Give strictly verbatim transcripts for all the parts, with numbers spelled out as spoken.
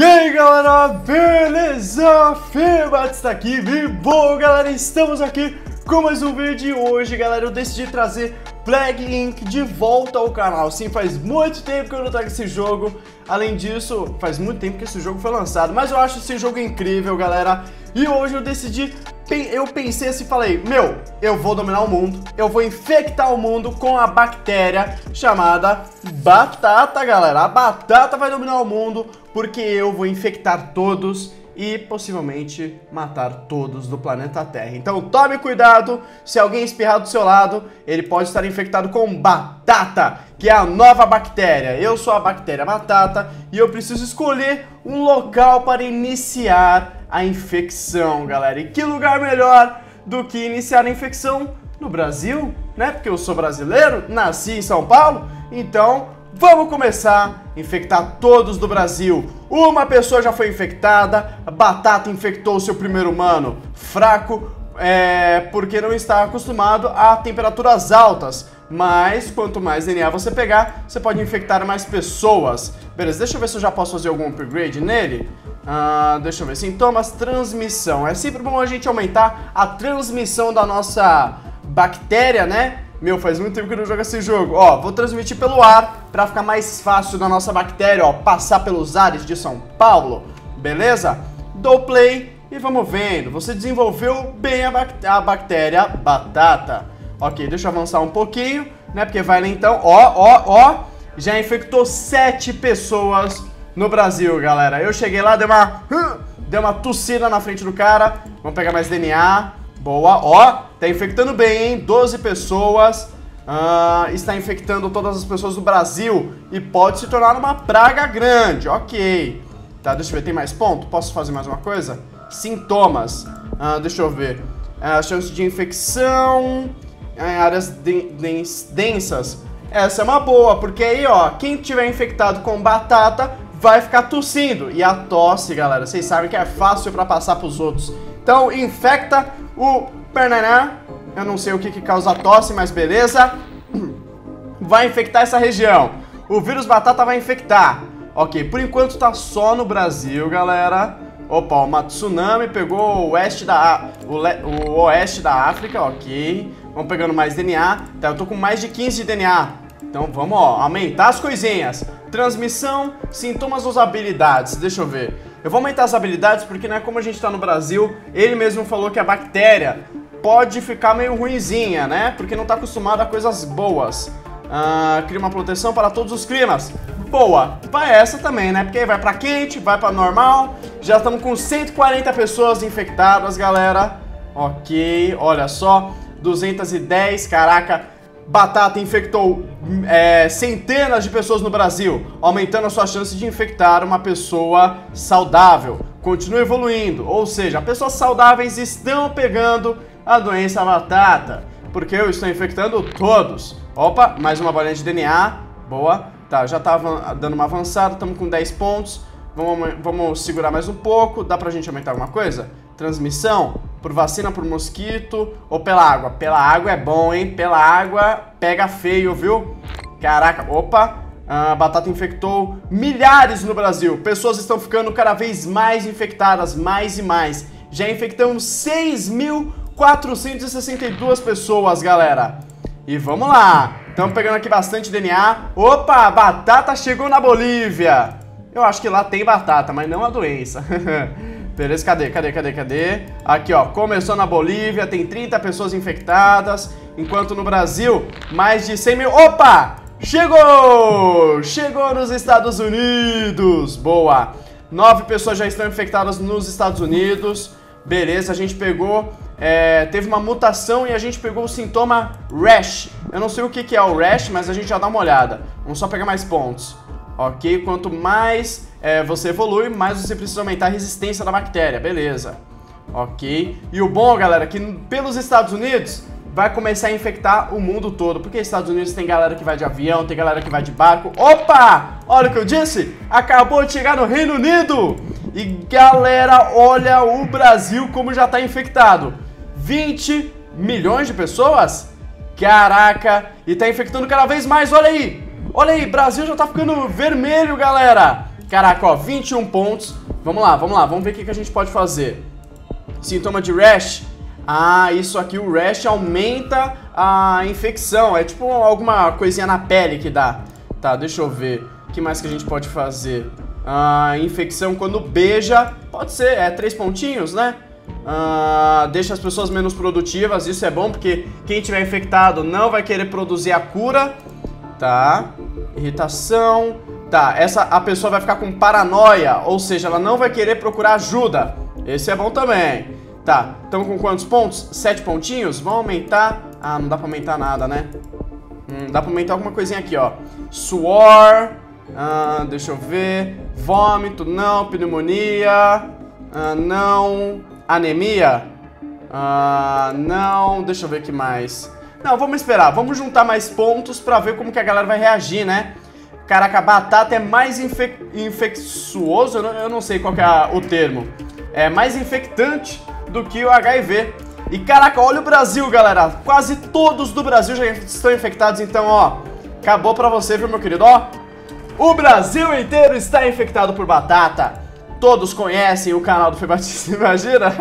E aí galera, beleza? Fê Batista aqui, e bom galera, estamos aqui com mais um vídeo de hoje. Galera, eu decidi trazer Plague Inc de volta ao canal. Sim, faz muito tempo que eu não trago esse jogo. Além disso, faz muito tempo que esse jogo foi lançado, mas eu acho esse jogo incrível, galera. E hoje eu decidi, eu pensei assim, falei, meu, eu vou dominar o mundo, eu vou infectar o mundo com a bactéria chamada batata, galera. A batata vai dominar o mundo porque eu vou infectar todos e possivelmente matar todos do planeta Terra. Então tome cuidado, se alguém espirrar do seu lado, ele pode estar infectado com batata, que é a nova bactéria. Eu sou a bactéria batata e eu preciso escolher um local para iniciar a infecção, galera. E que lugar melhor do que iniciar a infecção no Brasil, né? Porque eu sou brasileiro, nasci em São Paulo, então vamos começar a infectar todos do Brasil. Uma pessoa já foi infectada, a batata infectou o seu primeiro humano. Fraco, é, porque não está acostumado a temperaturas altas. Mas quanto mais D N A você pegar, você pode infectar mais pessoas. Beleza, deixa eu ver se eu já posso fazer algum upgrade nele. Ah, deixa eu ver, sintomas, transmissão. É sempre bom a gente aumentar a transmissão da nossa bactéria, né? Meu, faz muito tempo que eu não jogo esse jogo. Ó, vou transmitir pelo ar pra ficar mais fácil da nossa bactéria, ó, passar pelos ares de São Paulo. Beleza? Dou play e vamos vendo. Você desenvolveu bem a, bact a bactéria batata. Ok, deixa eu avançar um pouquinho, né? Porque vai lentão. Ó, ó, ó. Já infectou sete pessoas no Brasil, galera. Eu cheguei lá, dei uma, dei uma tossida na frente do cara. Vamos pegar mais D N A. Boa, ó, tá infectando bem, hein, doze pessoas, uh, está infectando todas as pessoas do Brasil e pode se tornar uma praga grande, ok. Tá, deixa eu ver, tem mais ponto? Posso fazer mais uma coisa? Sintomas, uh, deixa eu ver, uh, chance de infecção em áreas de, de, densas, essa é uma boa, porque aí, ó, quem tiver infectado com batata vai ficar tossindo, e a tosse, galera, vocês sabem que é fácil pra passar pros outros. Então, infecta o pernaná, eu não sei o que que causa tosse, mas beleza, vai infectar essa região. O vírus batata vai infectar. Ok, por enquanto tá só no Brasil, galera. Opa, uma tsunami pegou o oeste da, o le, o oeste da África, ok. Vamos pegando mais D N A, tá, eu tô com mais de quinze de D N A. Então vamos, ó, aumentar as coisinhas. Transmissão, sintomas ou habilidades, deixa eu ver. Eu vou aumentar as habilidades porque, né, como a gente tá no Brasil, ele mesmo falou que a bactéria pode ficar meio ruinzinha, né? Porque não tá acostumado a coisas boas. Ah, cria uma proteção para todos os climas. Boa! Vai essa também, né? Porque aí vai pra quente, vai pra normal. Já estamos com cento e quarenta pessoas infectadas, galera. Ok, olha só. duzentos e dez, caraca. Batata infectou é, centenas de pessoas no Brasil, aumentando a sua chance de infectar uma pessoa saudável. Continua evoluindo, ou seja, pessoas saudáveis estão pegando a doença batata, porque eu estou infectando todos. Opa, mais uma bolinha de D N A, boa. Tá, já tava dando uma avançada, estamos com dez pontos. Vamos, vamos segurar mais um pouco, dá pra gente aumentar alguma coisa? Transmissão? Por vacina, por mosquito ou pela água? Pela água é bom, hein? Pela água pega feio, viu? Caraca, opa, a batata infectou milhares no Brasil. Pessoas estão ficando cada vez mais infectadas, mais e mais. Já infectamos seis mil quatrocentas e sessenta e duas pessoas, galera. E vamos lá, estamos pegando aqui bastante D N A. Opa, a batata chegou na Bolívia. Eu acho que lá tem batata, mas não a doença. Beleza, cadê, cadê, cadê, cadê? Aqui, ó, começou na Bolívia, tem trinta pessoas infectadas, enquanto no Brasil, mais de cem mil... Opa! Chegou! Chegou nos Estados Unidos! Boa! nove pessoas já estão infectadas nos Estados Unidos. Beleza, a gente pegou... É, teve uma mutação e a gente pegou o sintoma rash. Eu não sei o que que é o rash, mas a gente já dá uma olhada. Vamos só pegar mais pontos. Ok, quanto mais é, você evolui, mais você precisa aumentar a resistência da bactéria, beleza. Ok, e o bom, galera, é que pelos Estados Unidos vai começar a infectar o mundo todo, porque Estados Unidos tem galera que vai de avião, tem galera que vai de barco. Opa, olha o que eu disse, acabou de chegar no Reino Unido. E galera, olha o Brasil como já tá infectado, vinte milhões de pessoas? Caraca, e tá infectando cada vez mais, olha aí. Olha aí, Brasil já tá ficando vermelho, galera. Caraca, ó, vinte e um pontos. Vamos lá, vamos lá, vamos ver o que, que a gente pode fazer. Sintoma de rash. Ah, isso aqui, o rash aumenta a infecção. É tipo alguma coisinha na pele que dá. Tá, deixa eu ver. O que mais que a gente pode fazer? Ah, infecção quando beija. Pode ser, é três pontinhos, né? Ah, deixa as pessoas menos produtivas. Isso é bom porque quem tiver infectado não vai querer produzir a cura. Tá, irritação. Tá, essa, a pessoa vai ficar com paranoia, ou seja, ela não vai querer procurar ajuda. Esse é bom também. Tá, estamos com quantos pontos? Sete pontinhos? Vão aumentar. Ah, não dá pra aumentar nada, né? Hum, dá pra aumentar alguma coisinha aqui, ó. Suor. Ah, deixa eu ver. Vômito, não. Pneumonia. Ah, não. Anemia. Ah, não. Deixa eu ver o que mais. Não, vamos esperar. Vamos juntar mais pontos pra ver como que a galera vai reagir, né? Caraca, batata é mais infe... infeccioso. Eu não, eu não sei qual que é o termo. É mais infectante do que o H I V. E caraca, olha o Brasil, galera. Quase todos do Brasil já estão infectados. Então, ó, acabou pra você, viu, meu querido? Ó, o Brasil inteiro está infectado por batata. Todos conhecem o canal do Fê Batista, imagina?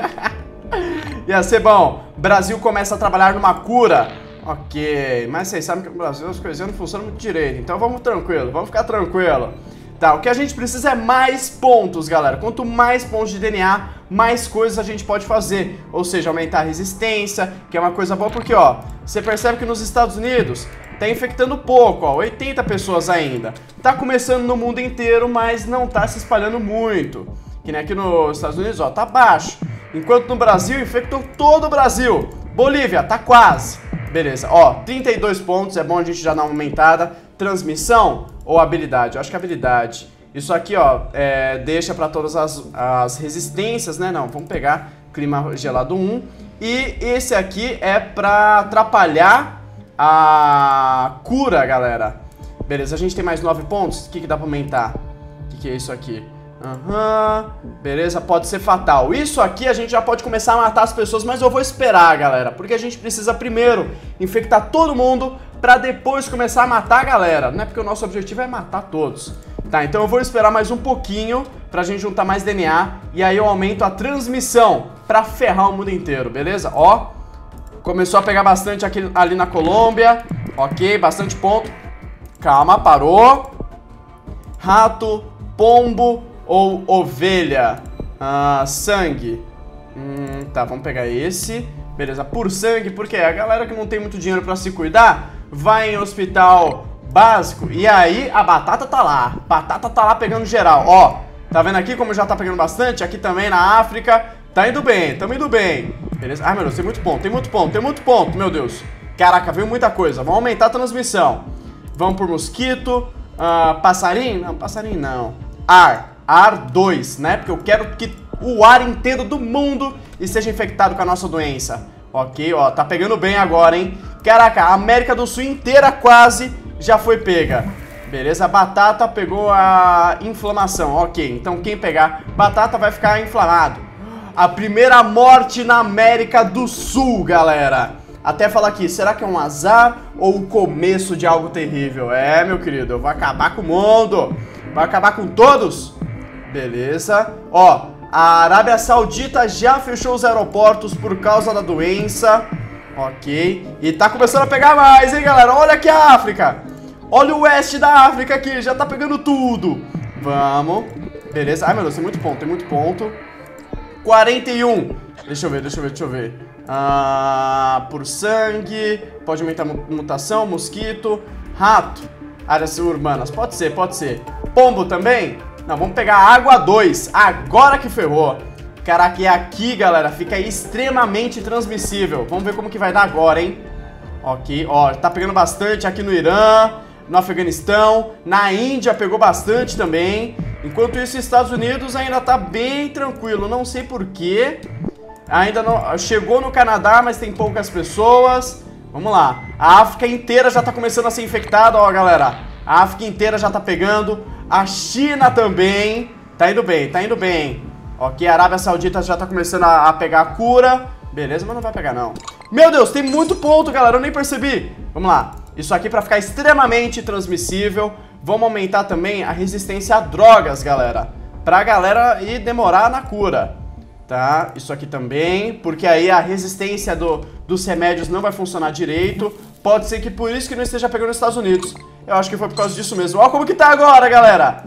Ia ser bom. Brasil começa a trabalhar numa cura. Ok, mas vocês sabem que no Brasil as coisas não funcionam muito direito. Então vamos tranquilo, vamos ficar tranquilo. Tá, o que a gente precisa é mais pontos, galera. Quanto mais pontos de D N A, mais coisas a gente pode fazer. Ou seja, aumentar a resistência, que é uma coisa boa porque, ó, você percebe que nos Estados Unidos tá infectando pouco, ó, oitenta pessoas ainda. Tá começando no mundo inteiro, mas não tá se espalhando muito. Que nem aqui nos Estados Unidos, ó, tá baixo. Enquanto no Brasil, infectou todo o Brasil. Bolívia, tá quase. Beleza, ó, trinta e dois pontos, é bom a gente já dar uma aumentada. Transmissão ou habilidade? Eu acho que habilidade. Isso aqui, ó, é, deixa pra todas as, as resistências, né? Não, vamos pegar clima gelado um. E esse aqui é pra atrapalhar a cura, galera. Beleza, a gente tem mais nove pontos. O que, que dá pra aumentar? O que, que é isso aqui? Aham, uhum. Beleza, pode ser fatal. Isso aqui a gente já pode começar a matar as pessoas, mas eu vou esperar, galera, porque a gente precisa primeiro infectar todo mundo pra depois começar a matar a galera. Não é porque o nosso objetivo é matar todos. Tá, então eu vou esperar mais um pouquinho pra gente juntar mais D N A e aí eu aumento a transmissão pra ferrar o mundo inteiro, beleza? Ó, começou a pegar bastante aqui, ali na Colômbia. Ok, bastante ponto. Calma, parou. Rato, pombo ou ovelha. Ah, sangue. Hum, tá, vamos pegar esse. Beleza, por sangue, porque a galera que não tem muito dinheiro pra se cuidar vai em hospital básico e aí a batata tá lá. Batata tá lá pegando geral, ó. Tá vendo aqui como já tá pegando bastante? Aqui também na África. Tá indo bem, tamo indo bem. Beleza? Ai, meu Deus, tem muito ponto, tem muito ponto, tem muito ponto, meu Deus. Caraca, veio muita coisa. Vamos aumentar a transmissão. Vamos por mosquito. Ah, passarinho? Não, passarinho não. Ar. Ar dois, né? Porque eu quero que o ar inteiro do mundo e seja infectado com a nossa doença. Ok, ó, tá pegando bem agora, hein? Caraca, a América do Sul inteira quase já foi pega. Beleza, a batata pegou a inflamação. Ok, então quem pegar batata vai ficar inflamado. A primeira morte na América do Sul, galera. Até falar aqui, será que é um azar ou o começo de algo terrível? É, meu querido, eu vou acabar com o mundo. Vai acabar com todos? Beleza. Ó, a Arábia Saudita já fechou os aeroportos por causa da doença. Ok. E tá começando a pegar mais, hein, galera? Olha aqui a África. Olha o oeste da África aqui. Já tá pegando tudo. Vamos. Beleza. Ai, meu Deus, tem muito ponto, tem muito ponto. quarenta e um. Deixa eu ver, deixa eu ver, deixa eu ver. Ah, por sangue. Pode aumentar mutação, mosquito. Rato. Áreas urbanas. Pode ser, pode ser. Pombo também? Não, vamos pegar água dois, agora que ferrou. Caraca, e aqui, galera, fica extremamente transmissível. Vamos ver como que vai dar agora, hein? Ok, ó, tá pegando bastante aqui no Irã, no Afeganistão, na Índia pegou bastante também. Enquanto isso, Estados Unidos ainda tá bem tranquilo, não sei porquê. Ainda não... Chegou no Canadá, mas tem poucas pessoas. Vamos lá, a África inteira já tá começando a ser infectada, ó, galera. A África inteira já tá pegando... A China também, tá indo bem, tá indo bem. Ok, a Arábia Saudita já tá começando a, a pegar a cura. Beleza, mas não vai pegar não. Meu Deus, tem muito ponto, galera, eu nem percebi. Vamos lá, isso aqui pra ficar extremamente transmissível. Vamos aumentar também a resistência a drogas, galera, pra galera ir demorar na cura, tá? Isso aqui também, porque aí a resistência do, dos remédios não vai funcionar direito. Pode ser que por isso que não esteja pegando nos Estados Unidos. Eu acho que foi por causa disso mesmo. Olha como que tá agora, galera.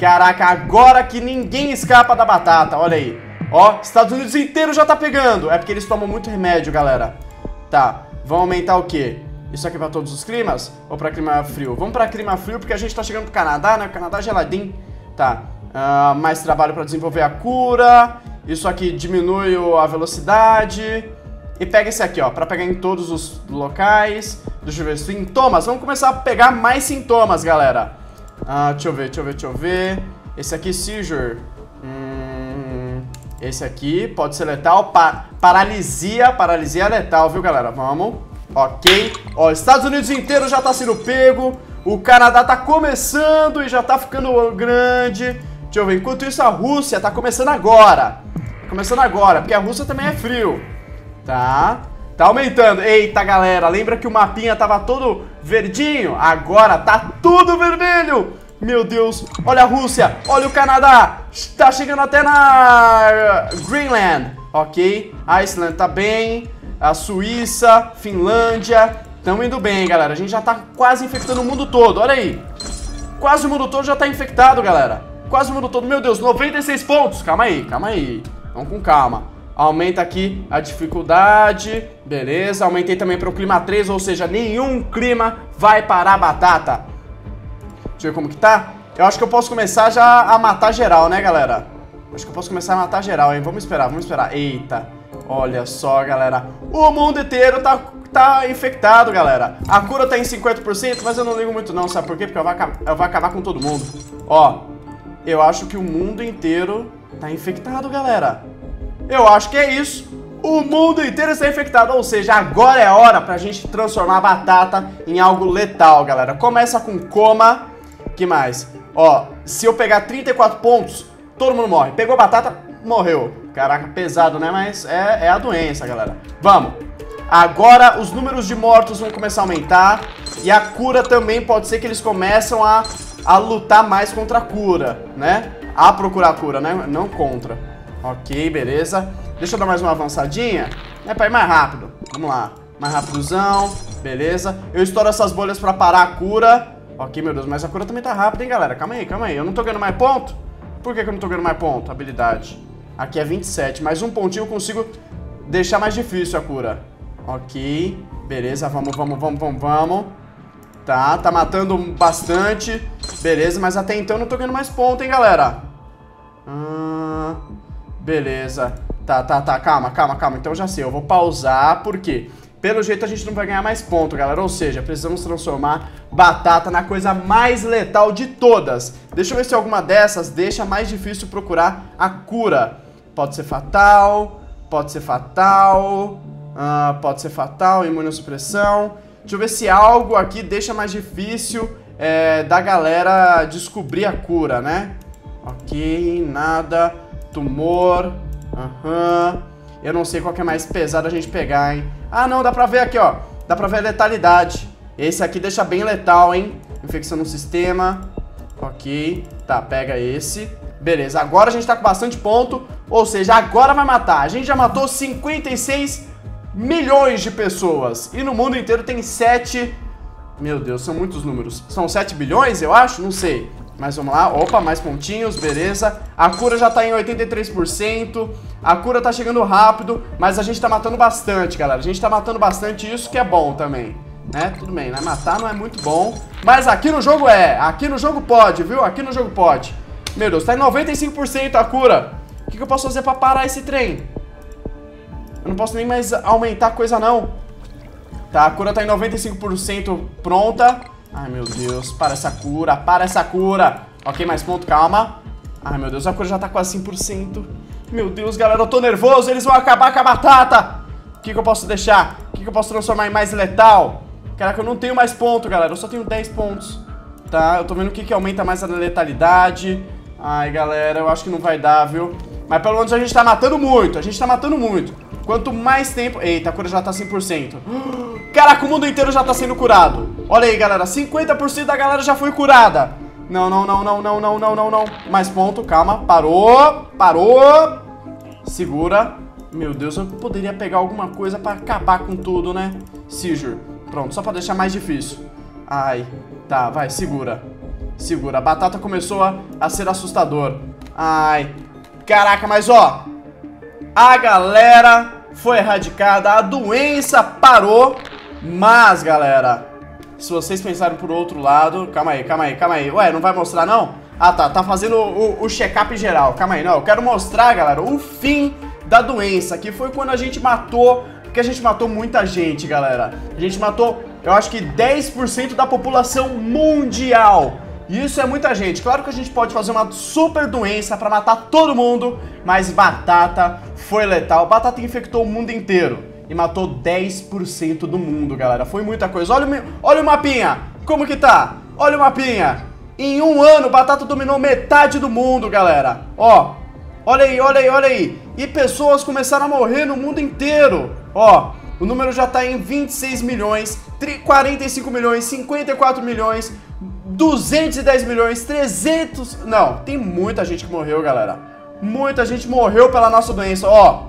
Caraca, agora que ninguém escapa da batata, olha aí. Ó, Estados Unidos inteiro já tá pegando. É porque eles tomam muito remédio, galera. Tá, vão aumentar o quê? Isso aqui é pra todos os climas? Ou pra clima frio? Vamos pra clima frio porque a gente tá chegando pro Canadá, né? O Canadá é geladinho. Tá, uh, mais trabalho pra desenvolver a cura. Isso aqui diminui a velocidade. E pega esse aqui, ó, pra pegar em todos os locais. Deixa eu ver, sintomas. Vamos começar a pegar mais sintomas, galera. Ah, deixa eu ver, deixa eu ver, deixa eu ver. Esse aqui, seizure. Hum, esse aqui pode ser letal. Pa paralisia, paralisia letal, viu, galera? Vamos. Ok. Ó, Estados Unidos inteiro já tá sendo pego. O Canadá tá começando e já tá ficando grande. Deixa eu ver, enquanto isso a Rússia tá começando agora. Começando agora, porque a Rússia também é frio. Tá, tá aumentando. Eita, galera, lembra que o mapinha tava todo verdinho? Agora tá tudo vermelho. Meu Deus, olha a Rússia, olha o Canadá. Tá chegando até na Greenland, ok. A Islândia tá bem. A Suíça, Finlândia. Tão indo bem, galera. A gente já tá quase infectando o mundo todo, olha aí. Quase o mundo todo já tá infectado, galera. Quase o mundo todo, meu Deus, noventa e seis pontos. Calma aí, calma aí, vamos com calma. Aumenta aqui a dificuldade. Beleza, aumentei também para o clima três. Ou seja, nenhum clima vai parar a batata. Deixa eu ver como que tá. Eu acho que eu posso começar já a matar geral, né, galera? Acho que eu posso começar a matar geral, hein. Vamos esperar, vamos esperar, eita. Olha só, galera, o mundo inteiro tá, tá infectado, galera. A cura tá em cinquenta por cento, mas eu não ligo muito não, sabe por quê? Porque eu vou, acabar, eu vou acabar com todo mundo. Ó, eu acho que o mundo inteiro tá infectado, galera. Eu acho que é isso. O mundo inteiro está infectado. Ou seja, agora é a hora pra gente transformar a batata em algo letal, galera. Começa com coma. Que mais? Ó, se eu pegar trinta e quatro pontos, todo mundo morre. Pegou batata, morreu. Caraca, pesado, né? Mas é, é a doença, galera. Vamos. Agora os números de mortos vão começar a aumentar. E a cura também pode ser que eles começam a, a lutar mais contra a cura, né? A procurar a cura, né? Não contra. Ok, beleza. Deixa eu dar mais uma avançadinha. É pra ir mais rápido. Vamos lá. Mais rapidozão. Beleza. Eu estouro essas bolhas pra parar a cura. Ok, meu Deus. Mas a cura também tá rápida, hein, galera. Calma aí, calma aí. Eu não tô ganhando mais ponto? Por que que eu não tô ganhando mais ponto? Habilidade. Aqui é vinte e sete. Mais um pontinho eu consigo deixar mais difícil a cura. Ok. Beleza. Vamos, vamos, vamos, vamos, vamos. Tá. Tá matando bastante. Beleza. Mas até então eu não tô ganhando mais ponto, hein, galera. Ah... Beleza, tá, tá, tá, calma, calma, calma, então já sei, eu vou pausar, porque pelo jeito a gente não vai ganhar mais ponto, galera, ou seja, precisamos transformar batata na coisa mais letal de todas. Deixa eu ver se alguma dessas deixa mais difícil procurar a cura. Pode ser fatal, pode ser fatal, uh, pode ser fatal, imunossupressão. Deixa eu ver se algo aqui deixa mais difícil é, da galera descobrir a cura, né? Ok, nada... Tumor, aham, uhum. Eu não sei qual que é mais pesado a gente pegar, hein. Ah não, dá pra ver aqui, ó. Dá pra ver a letalidade. Esse aqui deixa bem letal, hein. Infecção no sistema. Ok, tá, pega esse. Beleza, agora a gente tá com bastante ponto. Ou seja, agora vai matar. A gente já matou cinquenta e seis milhões de pessoas. E no mundo inteiro tem sete. Meu Deus, são muitos números. São sete bilhões, eu acho, não sei. Mas vamos lá, opa, mais pontinhos, beleza. A cura já tá em oitenta e três por cento. A cura tá chegando rápido. Mas a gente tá matando bastante, galera. A gente tá matando bastante, isso que é bom também, né, tudo bem, né, matar não é muito bom. Mas aqui no jogo é, aqui no jogo pode, viu, aqui no jogo pode. Meu Deus, tá em noventa e cinco por cento a cura. O que que eu posso fazer pra parar esse trem? Eu não posso nem mais aumentar coisa não. Tá, a cura tá em noventa e cinco por cento pronta. Ai, meu Deus, para essa cura, para essa cura. Ok, mais ponto, calma. Ai, meu Deus, a cura já tá quase cem por cento. Meu Deus, galera, eu tô nervoso, eles vão acabar com a batata. O que que eu posso deixar? O que que eu posso transformar em mais letal? Caraca, eu não tenho mais ponto, galera, eu só tenho dez pontos. Tá, eu tô vendo o que que aumenta mais a letalidade. Ai, galera, eu acho que não vai dar, viu? Mas pelo menos a gente tá matando muito, a gente tá matando muito. Quanto mais tempo... Eita, a cura já tá cem por cento. Caraca, o mundo inteiro já tá sendo curado. Olha aí, galera, cinquenta por cento da galera já foi curada. Não, não, não, não, não, não, não, não, não. Mais ponto, calma, parou. Parou. Segura. Meu Deus, eu poderia pegar alguma coisa pra acabar com tudo, né? Seizure, pronto, só pra deixar mais difícil. Ai, tá, vai, segura. Segura, a batata começou a, a ser assustador. Ai, caraca, mas ó, a galera foi erradicada, a doença parou. Mas, galera, se vocês pensarem por outro lado... Calma aí, calma aí, calma aí. Ué, não vai mostrar, não? Ah, tá, tá fazendo o, o check-up geral. Calma aí, não, eu quero mostrar, galera, o fim da doença, que foi quando a gente matou... Porque a gente matou muita gente, galera. A gente matou, eu acho que dez por cento da população mundial. Isso é muita gente. Claro que a gente pode fazer uma super doença pra matar todo mundo, mas batata foi letal. Batata infectou o mundo inteiro. E matou dez por cento do mundo, galera. Foi muita coisa. Olha o, olha o mapinha. Como que tá? Olha o mapinha. Em um ano, batata dominou metade do mundo, galera. Ó. Olha aí, olha aí, olha aí. E pessoas começaram a morrer no mundo inteiro. Ó. O número já tá em vinte e seis milhões, quarenta e cinco milhões, cinquenta e quatro milhões, duzentos e dez milhões, trezentos... Não, tem muita gente que morreu, galera. Muita gente morreu pela nossa doença. Ó.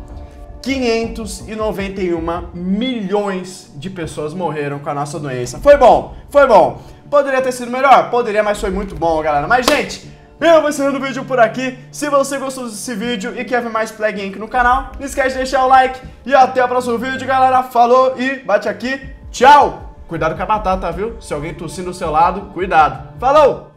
quinhentos e noventa e um milhões de pessoas morreram com a nossa doença. Foi bom, foi bom. Poderia ter sido melhor? Poderia, mas foi muito bom, galera. Mas, gente, eu vou encerrando o vídeo por aqui. Se você gostou desse vídeo e quer ver mais Plague Inc no canal, não esquece de deixar o like. E até o próximo vídeo, galera. Falou e bate aqui. Tchau! Cuidado com a batata, viu? Se alguém tossir no seu lado, cuidado. Falou!